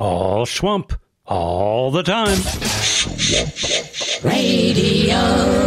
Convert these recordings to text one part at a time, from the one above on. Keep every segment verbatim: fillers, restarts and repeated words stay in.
All Schwump, all the time. Schwump Radio.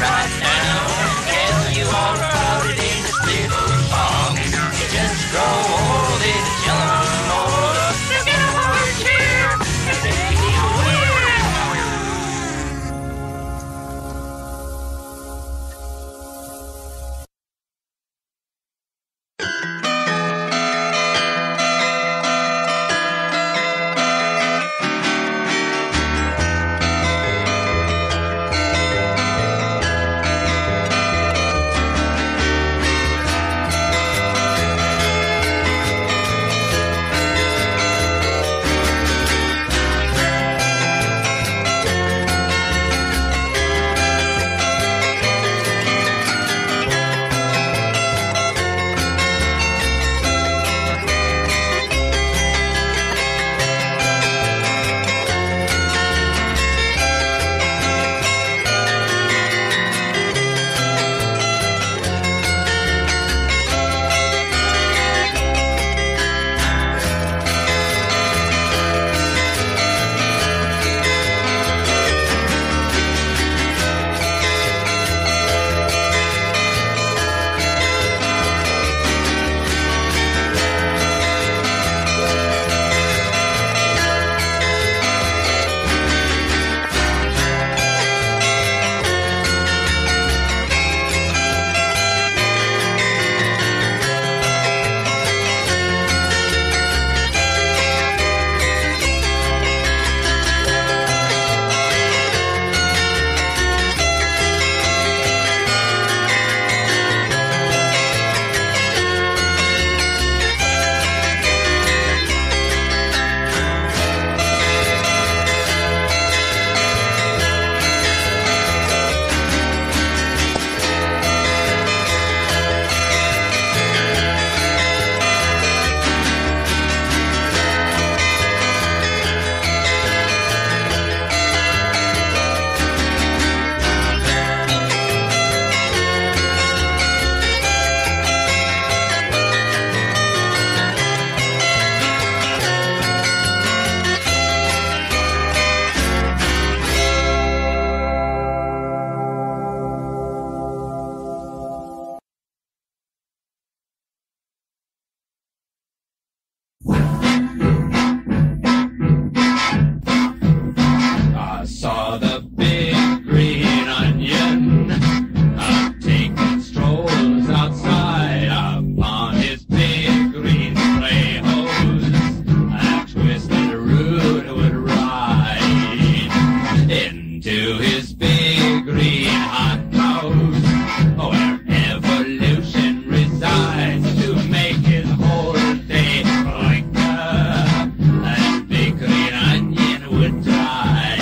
Right. into his big green hot house, where evolution resides to make his whole day quicker and big green onion would dry.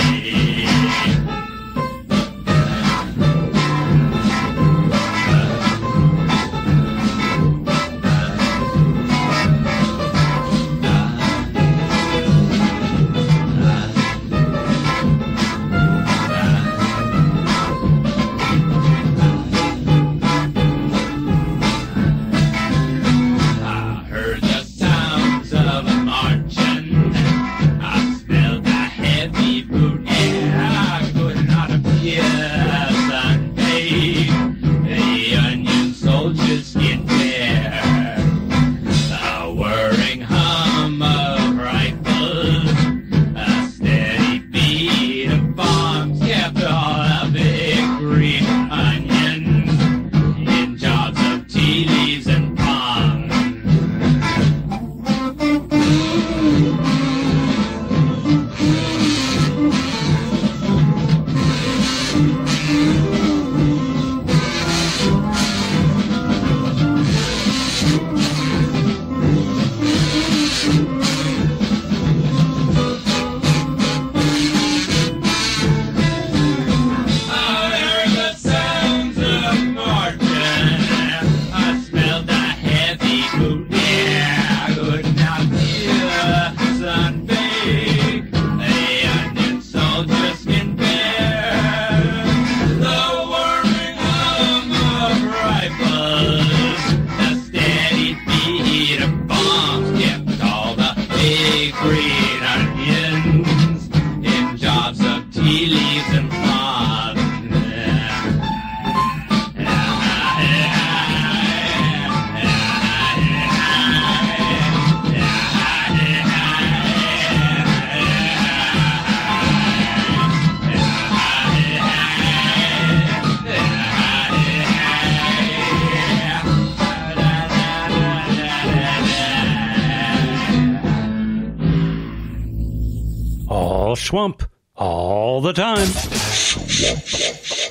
Schwump all the time.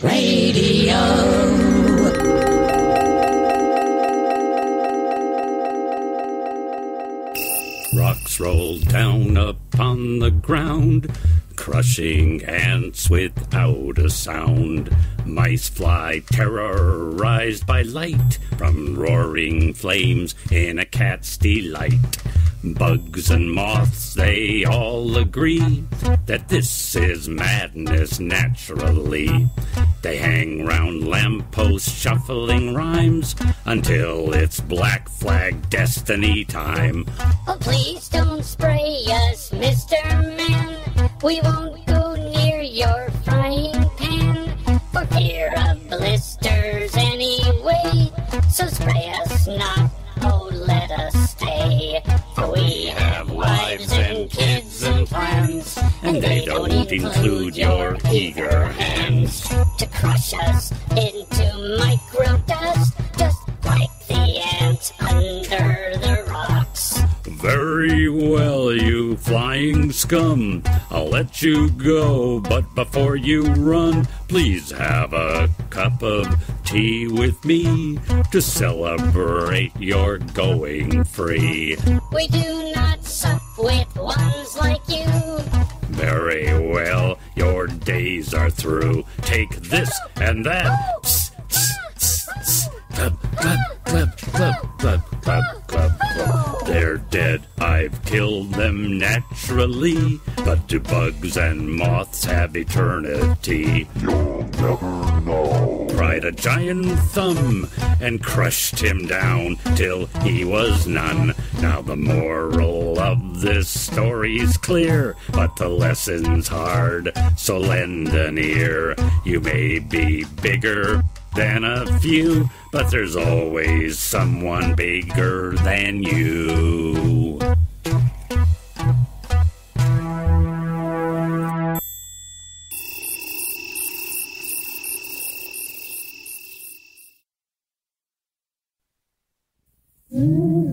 Radio. Rocks rolled down upon the ground, crushing ants without a sound. Mice fly terrorized by light from roaring flames in a cat's delight. Bugs and moths, they all agree that this is madness naturally. They hang round lampposts shuffling rhymes until it's black flag destiny time. Oh, please don't spray us, Mister Man. We won't go near your frying pan for fear of blisters anyway. So spray us not, oh, let us stay. We have wives and kids and plans, and they don't include your eager hands. To crush us into micro dust, just like the ants under the rocks. Very well, you flying scum, I'll let you go, but before you run, please have a cup of tea with me to celebrate your going free. We do not sup with ones like you. Very well, your days are through. Take this and that. Club, club, club, club, club, club, club, club. They're dead. I've killed them naturally, but do bugs and moths have eternity? You'll never know. Cried a giant thumb and crushed him down till he was none. Now the moral of this story's clear, but the lesson's hard, so lend an ear. You may be bigger than a few, but there's always someone bigger than you. Mm.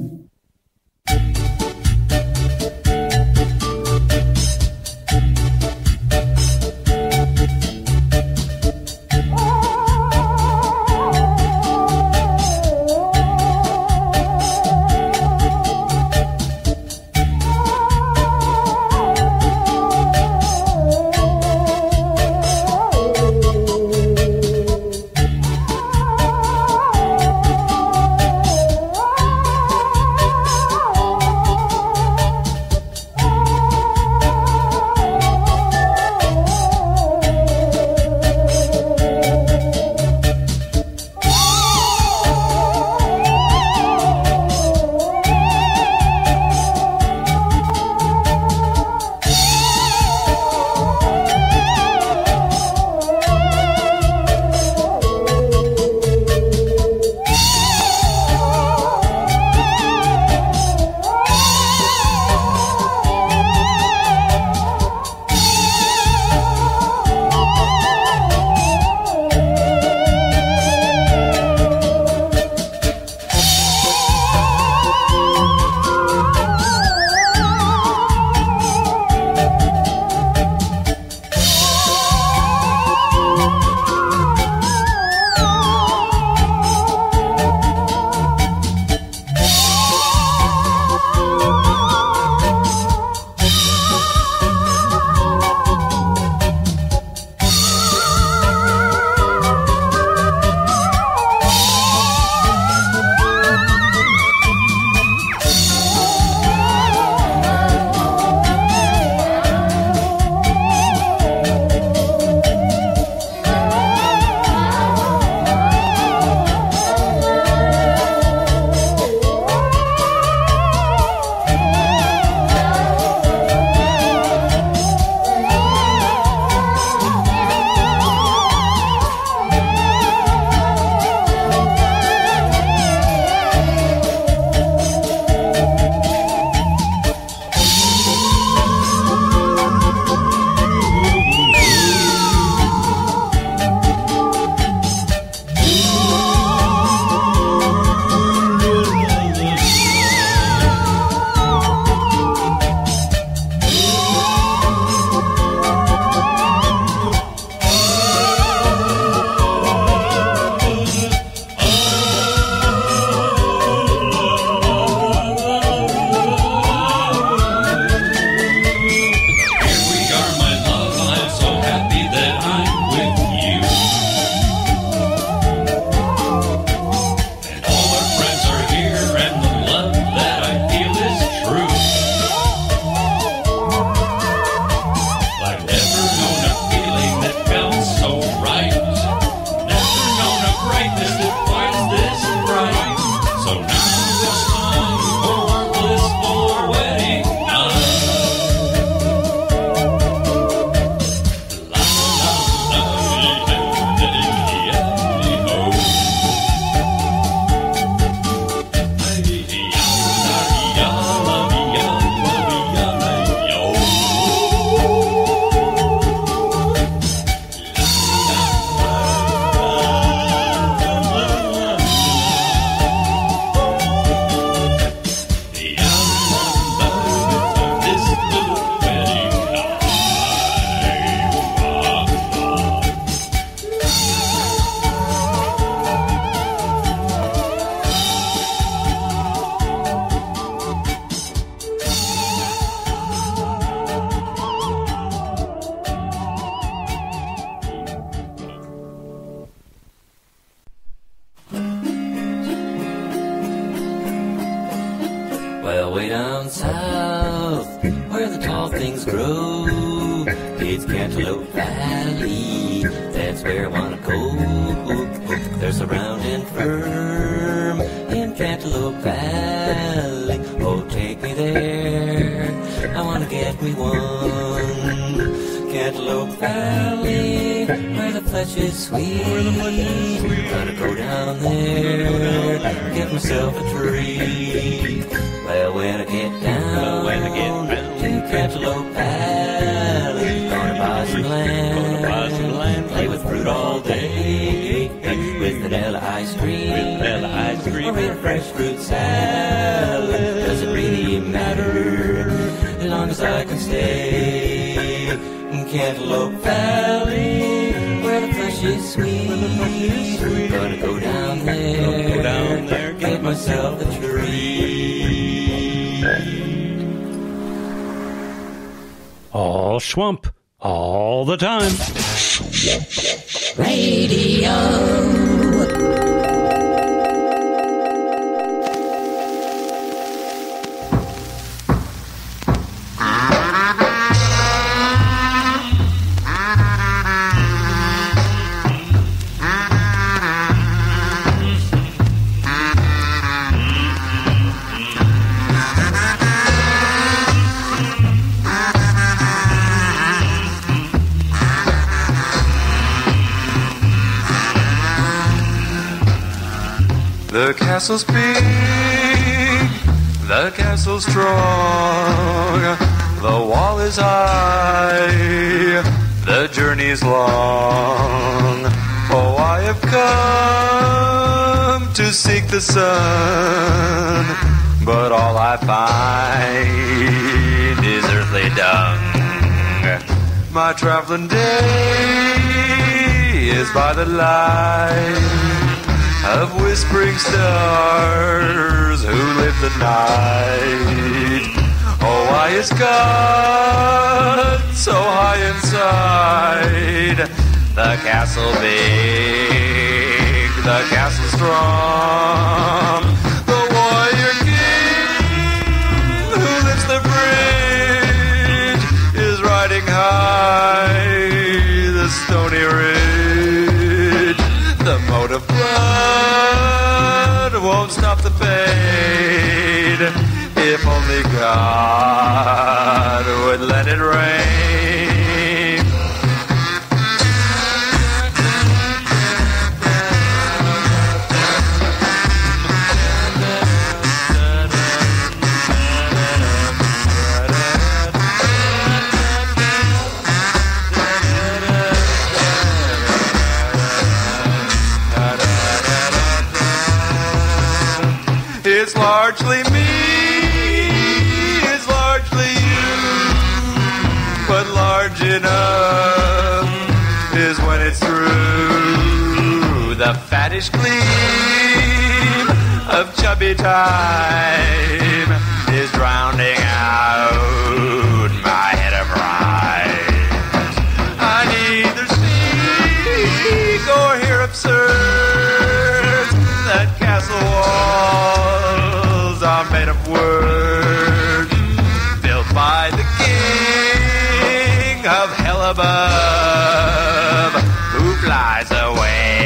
way down south, where the tall things grow, it's Cantaloupe Valley, that's where I wanna go. They're so round and firm in Cantaloupe Valley. Oh, take me there, I wanna get me one. Cantaloupe Valley, where the flesh is sweet, gotta go down there, get myself a tree. Well, when I get down to Cantaloupe Valley, gonna buy some land, play with fruit all day, with vanilla ice cream, or a fresh fruit salad. Doesn't really matter, as long as I can stay in Cantaloupe Valley. She's sweet, gonna go down there, go down there, get myself a tree. All Schwump, all the time. Schwump Radio. The castle's big, the castle's strong, the wall is high, the journey's long. Oh, I have come to seek the sun, but all I find is earthly dung. My traveling day is by the light of whispering stars who live the night. Oh, I has got so high inside. The castle big, the castle strong, the warrior king who lifts the bridge is riding high the stony ridge. The moat of blood won't stop the pain, if only God would let it rain. It's largely me, it's largely you, but large enough is when it's through. The fattish gleam of chubby time is drowning out my head of rhymes. I neither speak or hear absurd, that castle wall made of words built by the king of hell above, who flies away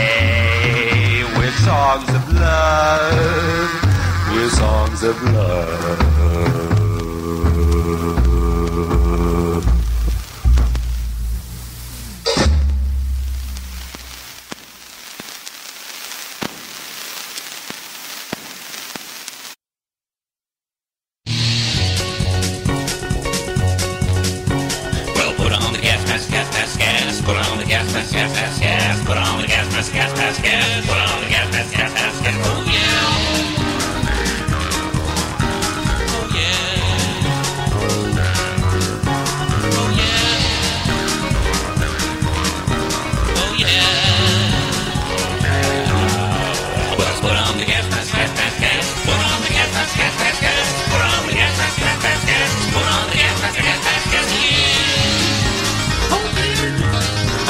with songs of love, with songs of love.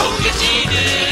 Oh, yes, he did.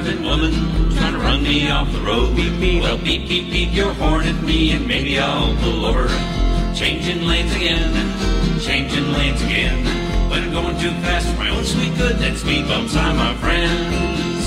driving woman trying to run me off the road. Beep, beep, well, beep, beep, beep your horn at me and maybe I'll pull over. Changing lanes again, changing lanes again. When I'm going too fast for my own sweet good, that speed bumps on my friends.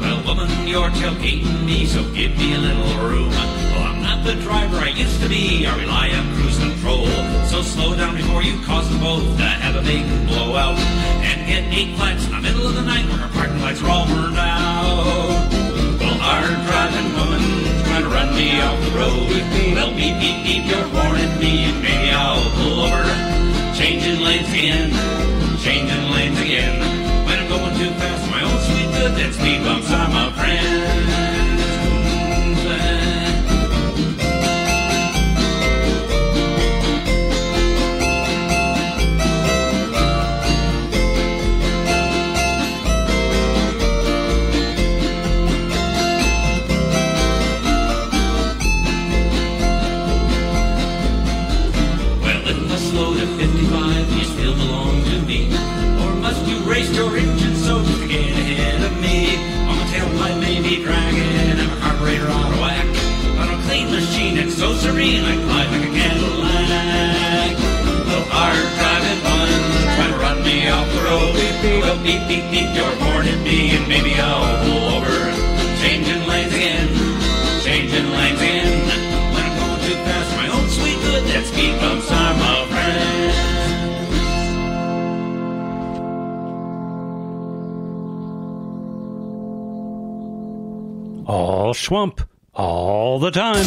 Well, woman, you're tailgating me, so give me a little room. Well, I'm not the driver I used to be, I rely on cruise control. So slow down before you cause them both to have a big blowout and get eight flats in the middle of the night when our parking lights are all burned out. Well, our driving woman trying to run me off the road. Well, beep, beep, beep, your horn at me and maybe I'll pull over. Changing lanes again, changing lanes again. When I'm going too fast, my own sweet good, that speed bumps on my friend. So serene, I glide like a Cadillac. Well, our driving one trying to run me off the road. Well, beep, beep, beep, your horn at me, and maybe I'll pull over. Changing lanes again, changing lanes again. When I'm going too fast, my own sweet good, that speed bumps are my friend. All Schwump, all the time.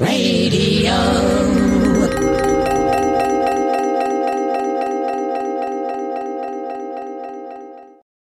Radio.